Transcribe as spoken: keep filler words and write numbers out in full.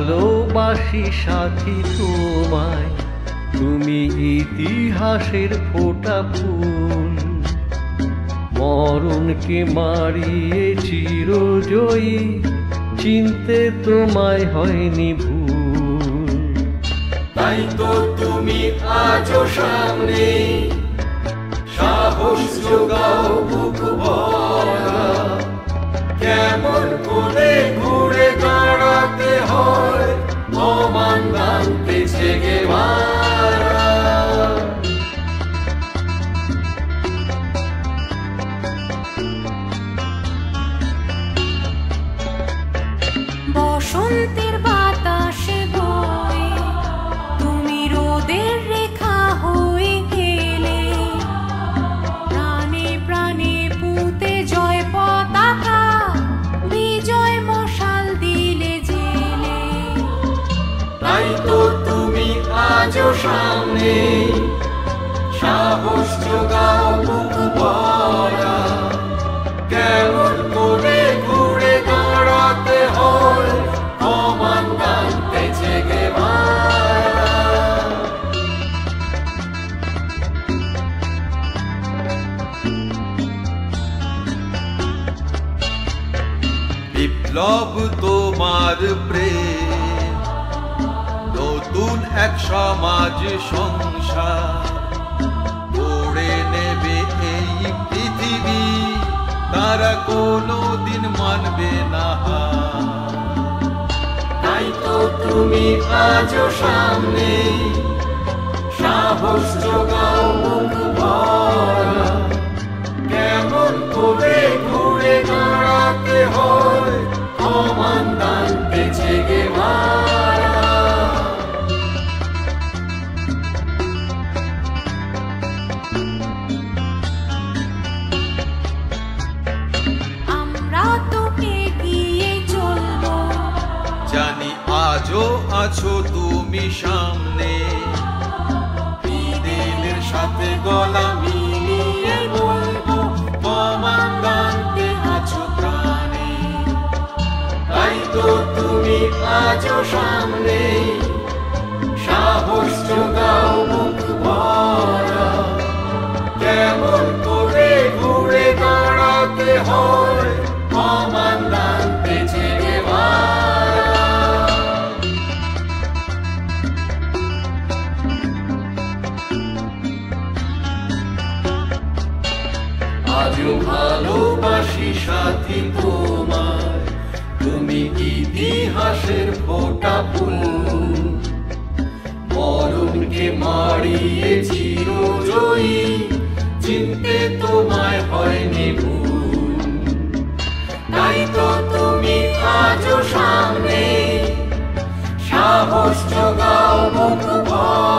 ভালোবাসি সাথী তোমায়, তুমি ইতিহাসের ফোঁটা ফুল। মরণকে মারিয়ে চিরজয়ী, চিনতে তোমায় হয়নি ভুল। তাই তো তুমি আজও সামনে, সাহস জোগাও বুক ভরা। কেমন করে ঘুরে দাঁড়াতে হয় অমান নামতে জেগে মারা। বসন্তের বাতাসে বয়ে তুমি রোদের রেখা হয়ে গেলে, প্রাণে প্রাণে পুঁতে জয় পতাকা, বিজয় মশাল দিলে জেলে। তাই তো তুমি আজও সামনে, সাহস জোগাও বুক ভরা। কেমন করে ঘুরে দাঁড়াতে হয় অমান নামতে জেগে মারা। বিপ্লব তোমার প্রেম, নতুন এক সমাজ সংসার গড়ে নেবে এই পৃথিবী, তারা কোনোদিন মানবে না। তাই তো তুমি আজও সামনে, সাহস জোগাও বুক ভরা। কেমন করে ঘুরে দাঁড়াতে হয় অমান নামতে জেগে মারা। আজও আছো তুমি সামনে, দিনের সাথে গলা মিলিয়ে বলবো অমান নামতে আছো প্রাণে। তাই তো তুমি আজও সামনে, সাহস জোগাও বুক ভরা। কেমন করে ঘুরে দাঁড়াতে হয় অমান নামতে জেগে মারা। আজও ভালোবাসি সাথী তোমায়, তুমি ইতিহাসের ফোঁটা ফুল। মরণকে মারিয়ে চিরজয়ী, চিনতে তোমায় হয়নি ভুল। তাই তো তুমি আজও সামনে, সাহস জোগাও বুক ভরা।